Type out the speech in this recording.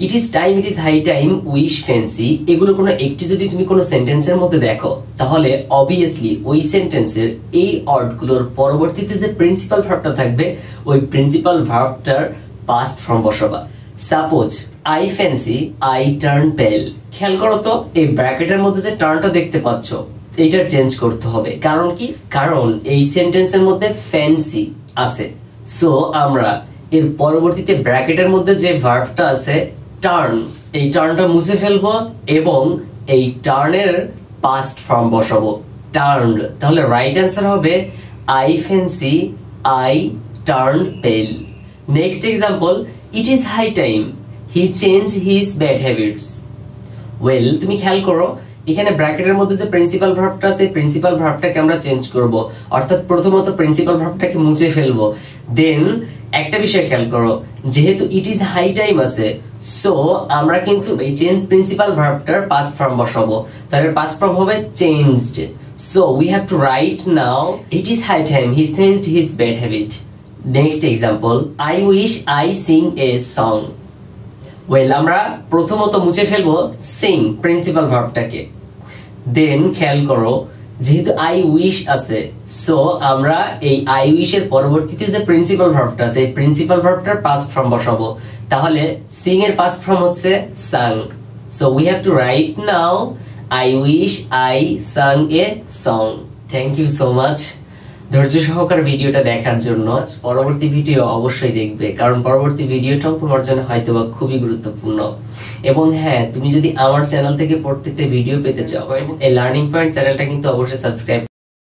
It is time, it is high time, wish, fancy এগুলো কোন একটি যদি তুমি কোন সেন্টেন্সের মধ্যে দেখো তাহলে অবভিয়াসলি ওই সেন্টেন্সের এই অর্ডগুলোর পরবর্তীতে যে প্রিন্সিপাল ভার্বটা থাকবে ওই প্রিন্সিপাল ভার্বটার পাস্ট ফর্ম বসাবা। Suppose I fancy I turn pale, খেয়াল করো তো এই ব্র্যাকেটের মধ্যে যে টার্নটা দেখতে পাচ্ছ এইটার চেঞ্জ করতে হবে। কারণ কি? কারণ এই সেন্টেন্সের মধ্যে ফ্যান্সি আছে, সো আমরা এর পরবর্তীতে ব্র্যাকেটের মধ্যে যে ভার্বটা আছে টার্ন, এই টার্নটা মুছে ফেলবো এবং এই টার্নের পাস্ট ফর্ম বসাবো টার্ন। তাহলে রাইট অ্যান্সার হবে I fancy I turn pale. Next example, it is high time he change his bad habits. Well, তুমি খেয়াল করো এখানে ব্র্যাকেটের মধ্যে যে প্রিন্সিপাল ভার্বটা আছে এই প্রিন্সিপাল ভার্বটাকে আমরা চেঞ্জ করব, অর্থাৎ প্রথমত প্রিন্সিপাল ভার্বটাকে মুছে ফেলবো। দেন একটা বিষয় খেয়াল করো, যেহেতু ইট ইজ হাই টাইম আছে সো আমরা কিন্তু এই চেঞ্জ প্রিন্সিপাল ভার্বটার পাস্ট ফর্ম বসাবো, তাহলে পাস্ট ফর্ম হবে changed. So we have to write now it is high time he changed his bad habit. Next example, I wish I sing a song. Well, আমরা প্রথমত মুছে ফেলবো Singh principal ভার্বটাকে। দেন খেয়াল করো যেহেতু আই উইশ আছে সো আমরা এই আই উইশ এর পরবর্তীতে যে প্রিন্সিপাল ভার্বটা আছে এই প্রিন্সিপাল ভার্বটার পাস্ট ফর্ম বসাবো, তাহলে সিং এর পাস্ট ফর্ম হচ্ছে sang. So we have to write now I wish I sang a song. Thank you so much ধৈর্য সহকারে ভিডিওটা দেখার জন্য। পরবর্তী ভিডিও অবশ্যই দেখবে, কারণ পরবর্তী ভিডিওটাও তোমার জন্য হয়তোবা খুবই গুরুত্বপূর্ণ। এবং হ্যাঁ, তুমি যদি আমার চ্যানেল থেকে প্রত্যেকটা ভিডিও পেতে চাও এই লার্নিং পয়েন্ট চ্যানেলটা কিন্তু অবশ্যই সাবস্ক্রাইব